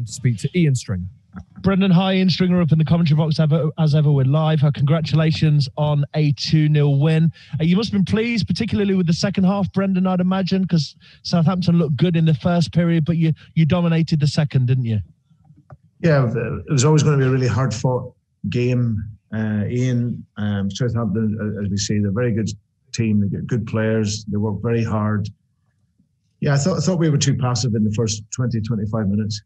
and to speak to Ian Stringer. Brendan, hi. Ian Stringer up in the commentary box as ever. We're live. Congratulations on a 2-0 win. You must have been pleased, particularly with the second half, Brendan, I'd imagine, because Southampton looked good in the first period, but you dominated the second, didn't you? Yeah, it was always going to be a really hard-fought game, Ian. Southampton, as we say, they're a very good team. They've got good players. They work very hard. Yeah, I thought we were too passive in the first 20, 25 minutes.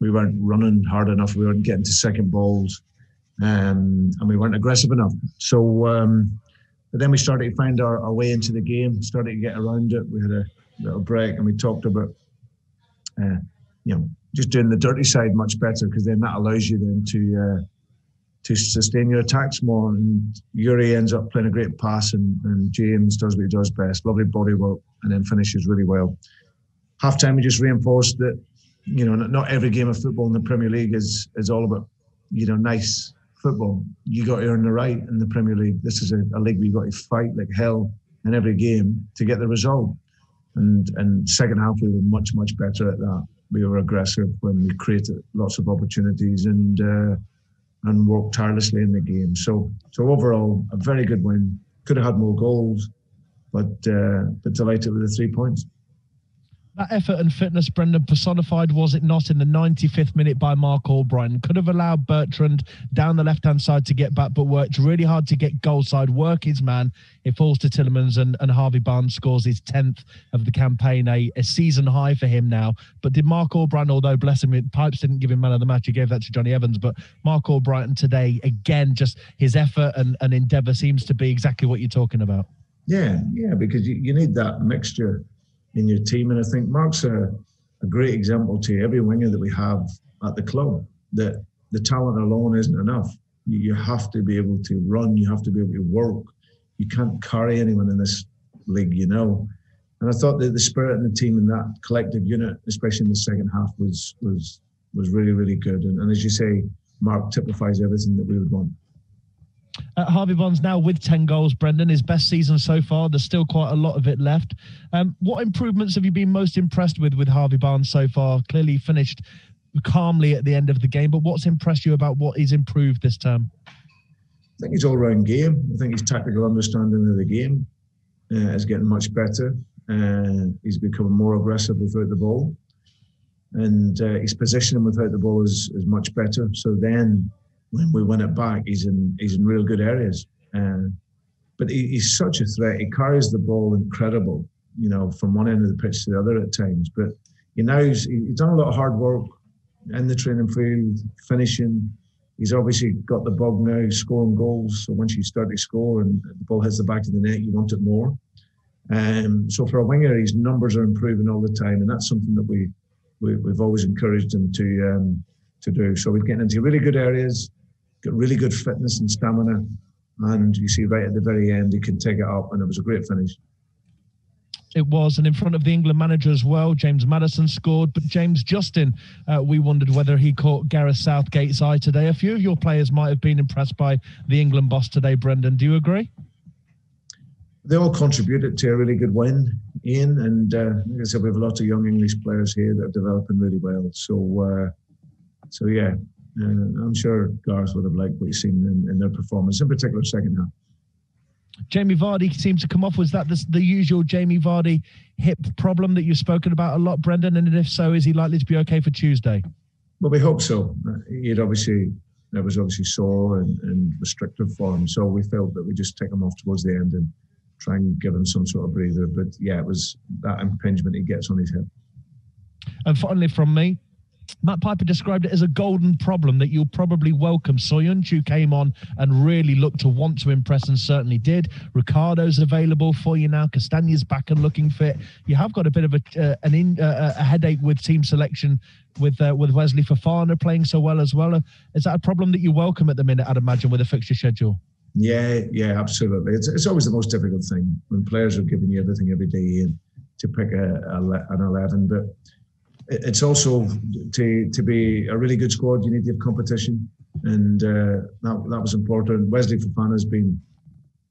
We weren't running hard enough. We weren't getting to second balls, and we weren't aggressive enough. So, but then we started to find our way into the game. Started to get around it. We had a little break, and we talked about, just doing the dirty side much better, because then that allows you then to sustain your attacks more. And Yuri ends up playing a great pass, and James does what he does best, lovely body work, and then finishes really well. Half time, we just reinforced that, not every game of football in the Premier League is all about, nice football. You got to earn the right in the Premier League. This is a league where you've got to fight like hell in every game to get the result. And second half, we were much, much better at that. We were aggressive when we created lots of opportunities and worked tirelessly in the game. So overall, a very good win. Could have had more goals, but delighted with the 3 points. That effort and fitness, Brendan, personified, was it not, in the 95th minute by Mark Albrighton? Could have allowed Bertrand down the left-hand side to get back, but worked really hard to get goal side, work his man. It falls to Tillemans, and Harvey Barnes scores his 10th of the campaign, a season high for him now. But did Mark Albrighton, although, bless him, Pipes didn't give him man of the match, he gave that to Johnny Evans, but Mark Albrighton today, again, just his effort and endeavour seems to be exactly what you're talking about. Yeah, because you need that mixture in your team, and I think Mark's a great example to every winger that we have at the club, that the talent alone isn't enough. You have to be able to run, you have to be able to work. You can't carry anyone in this league, And I thought that the spirit in the team and that collective unit, especially in the second half, was really, really good. And as you say, Mark typifies everything that we would want. Harvey Barnes now with 10 goals, Brendan, his best season so far. There's still quite a lot of it left. What improvements have you been most impressed with Harvey Barnes so far? Clearly finished calmly at the end of the game, but what's impressed you about what he's improved this term? I think his all-round game. I think his tactical understanding of the game is getting much better. He's becoming more aggressive without the ball. And his positioning without the ball is much better. So then, when we win it back, he's in real good areas. But he's such a threat. He carries the ball incredible, from one end of the pitch to the other at times. But he's done a lot of hard work in the training field, finishing. He's obviously got the bug now, scoring goals. So once you start to score and the ball hits the back of the net, you want it more. So for a winger, his numbers are improving all the time. And that's something that we've always encouraged him to do. So we're getting into really good areas. Got really good fitness and stamina, and you see right at the very end he can take it up, and it was a great finish. It was, and in front of the England manager as well, James Maddison scored, but James Justin, we wondered whether he caught Gareth Southgate's eye today. A few of your players might have been impressed by the England boss today, Brendan. Do you agree? They all contributed to a really good win, Ian, and like I said, we have a lot of young English players here that are developing really well. So yeah. I'm sure Gareth would have liked what he's seen in their performance, in particular second half. Jamie Vardy seems to come off. Was that the usual Jamie Vardy hip problem that you've spoken about a lot, Brendan? And if so, is he likely to be okay for Tuesday? Well, we hope so. That was obviously sore and restrictive for him, so we felt that we just take him off towards the end and try and give him some sort of breather. But yeah, it was that impingement he gets on his hip. And finally from me, Matt Piper described it as a golden problem that you'll probably welcome. Soyuncu came on and really looked to want to impress, and certainly did. Ricardo's available for you now. Castagna's back and looking fit. You have got a bit of a headache with team selection with Wesley Fofana playing so well as well. Is that a problem that you welcome at the minute, I'd imagine, with a fixture schedule? Yeah, absolutely. It's always the most difficult thing when players are giving you everything every day and to pick an 11, but it's also to be a really good squad. You need to have competition, and that was important. Wesley Fofana has been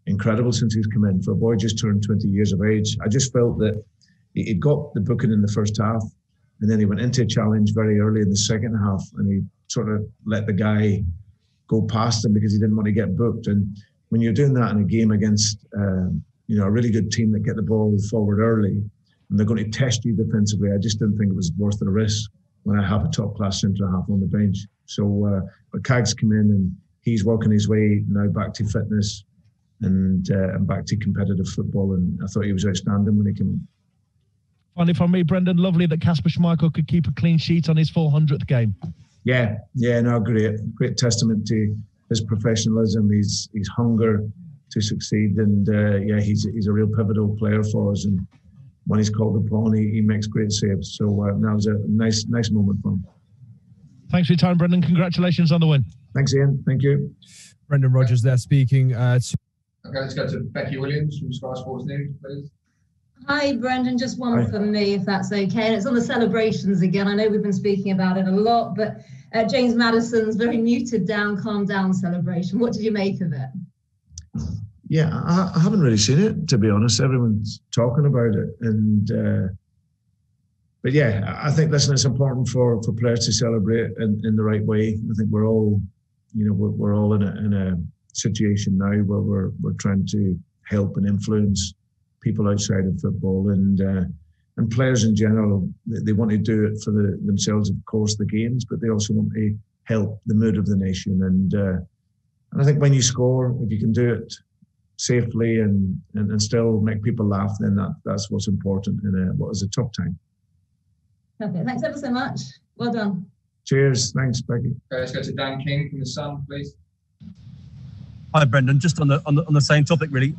incredible since he's come in. For a boy just turned 20 years of age, I just felt that he got the booking in the first half, And then he went into a challenge very early in the second half, and he sort of let the guy go past him because he didn't want to get booked. And when you're doing that in a game against a really good team that get the ball forward early, and they're going to test you defensively, I just didn't think it was worth the risk when I have a top-class centre-half on the bench. So but Kag's come in, and he's working his way now back to fitness and back to competitive football, and I thought he was outstanding when he came in. Finally for me, Brendan, lovely that Kasper Schmeichel could keep a clean sheet on his 400th game. Great testament to his professionalism, his hunger to succeed, and he's a real pivotal player for us, and when he's called upon, he makes great saves. So that was a nice moment for him. Thanks for your time, Brendan. Congratulations on the win. Thanks, Ian. Thank you. Brendan Rodgers there speaking. Okay, let's go to Becky Williams from Sky Sports News, please. Hi, Brendan. Just one from me, if that's okay. And it's on the celebrations again. I know we've been speaking about it a lot, but James Maddison's very muted down, calm down celebration. What did you make of it? Yeah, I haven't really seen it, to be honest. Everyone's talking about it. But I think, listen, it's important for players to celebrate in the right way. I think we're all, we're all in a situation now where we're trying to help and influence people outside of football, and players in general, they want to do it for themselves, of course, the games, but they also want to help the mood of the nation, and I think when you score, if you can do it safely and still make people laugh, then that's what's important in what is a tough time. Perfect. Thanks ever so much. Well done. Cheers. Thanks, Becky. Okay, let's go to Dan King from The Sun, please. Hi, Brendan. Just on the same topic, really.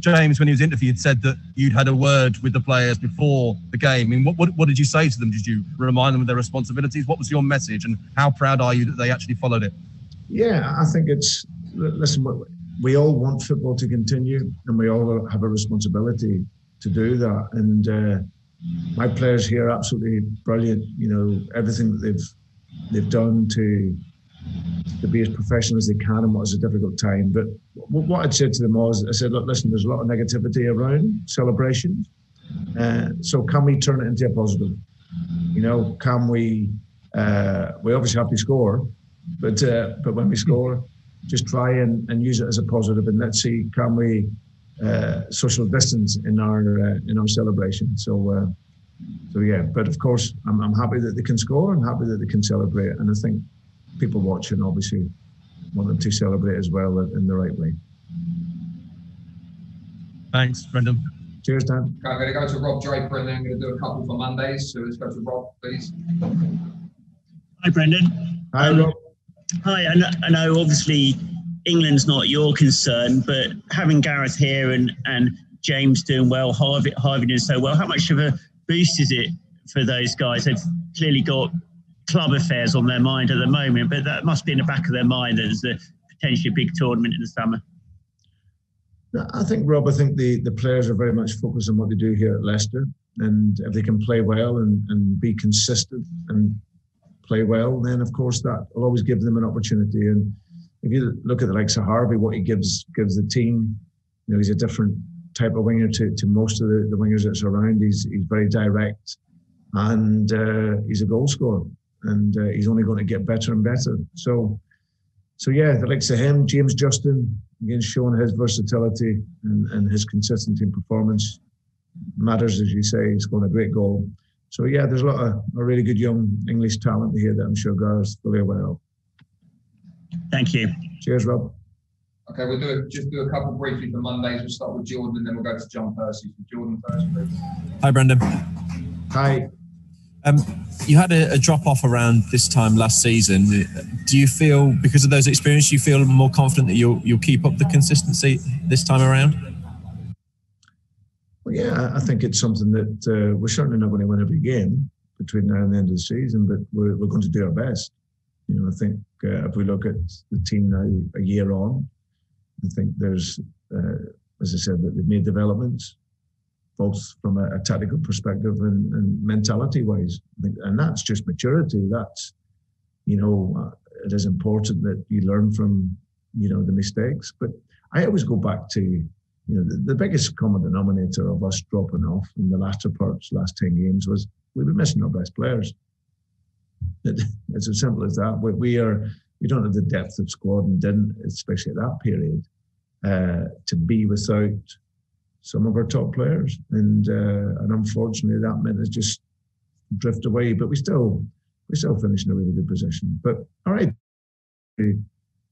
James, when he was interviewed, said that you'd had a word with the players before the game. I mean, what did you say to them? Did you remind them of their responsibilities? What was your message, and how proud are you that they actually followed it? Yeah, I think it's... Listen, we all want football to continue, and we all have a responsibility to do that. And my players here are absolutely brilliant. Everything that they've done to be as professional as they can in what is a difficult time. But what I'd said to them was, I said, look, listen, there's a lot of negativity around celebrations. So can we turn it into a positive? Can we obviously have to score, but when we score, just try and use it as a positive, and let's see, can we social distance in our celebration? So, but of course, I'm happy that they can score. I'm happy that they can celebrate, and I think people watching obviously want them to celebrate as well in the right way. Thanks, Brendan. Cheers, Dan. Okay, I'm going to go to Rob Draper, and then I'm going to do a couple for Mondays. So let's go to Rob, please. Hi, Brendan. Hi, Rob. Hi, I know obviously England's not your concern, but having Gareth here and James doing well, Harvey doing so well, how much of a boost is it for those guys? They've clearly got club affairs on their mind at the moment, but that must be in the back of their mind that there's a potentially big tournament in the summer. I think, Rob, the players are very much focused on what they do here at Leicester, and if they can play well and be consistent and play well, then of course that will always give them an opportunity. And if you look at the likes of Harvey, what he gives the team, he's a different type of winger to most of the wingers that's around. He's very direct, and he's a goal scorer, and he's only going to get better and better. So, the likes of him, James Justin, again showing his versatility and his consistency in performance matters, as you say. He's scoring a great goal. So, yeah, there's a lot of really good young English talent here that I'm sure Gareth's fully aware of. Thank you. Cheers, Rob. Okay, we'll do a couple briefly for Mondays. We'll start with Jordan, and then we'll go to John Percy. So Jordan first, please. Hi, Brendan. Hi. You had a drop-off around this time last season. Do you feel, because of those experiences, you feel more confident that you'll keep up the consistency this time around? Well, yeah, I think it's something that we're certainly not going to win every game between now and the end of the season, but we're going to do our best. I think if we look at the team now a year on, I think there's, as I said, that they've made developments, both from a tactical perspective and mentality-wise. I think, and that's just maturity. That's, it is important that you learn from, the mistakes. But I always go back to, the biggest common denominator of us dropping off in the latter parts, last 10 games was we'll be missing our best players. It's as simple as that. We don't have the depth of squad, and didn't, especially at that period, to be without some of our top players. And unfortunately, that meant us just drift away. But we still finished in a really good position. But all right,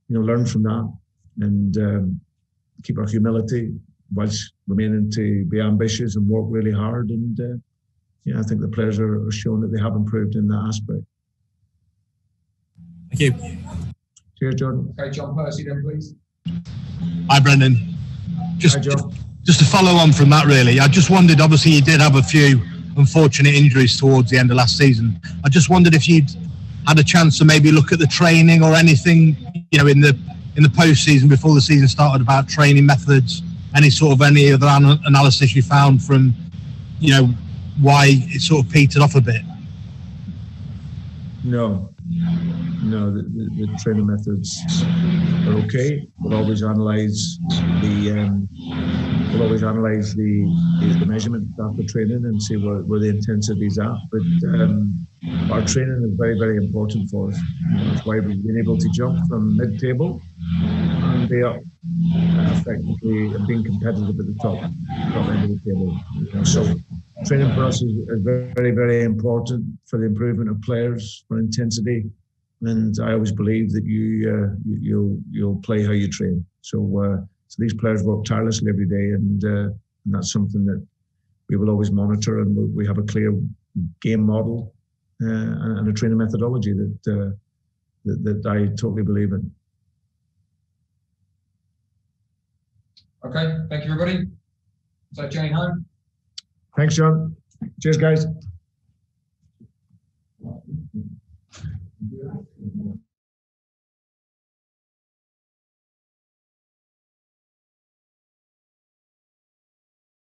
learn from that and keep our humility whilst remaining to be ambitious and work really hard. And I think the players are showing that they have improved in that aspect. Thank you. Cheers, Jordan. Okay, John Percy then, please. Hi, Brendan. Hi, John. Just to follow on from that, really, I just wondered, obviously you did have a few unfortunate injuries towards the end of last season. I just wondered if you'd had a chance to maybe look at the training or anything, in the post-season, before the season started, about training methods, any other analysis you found from, why it sort of petered off a bit. No, the training methods are okay. We'll always analyse the measurements after training and see where the intensity is at. But our training is very, very important for us. That's why we've been able to jump from mid-table and be up effectively and being competitive at the top end of the table. So training for us is very, very important for the improvement of players, for intensity. And I always believe that you'll play how you train. So these players work tirelessly every day, and that's something that we will always monitor. And we have a clear game model and a training methodology that I totally believe in. Okay, thank you, everybody. So, Johnny home. Thanks, John. Cheers, guys. Yeah.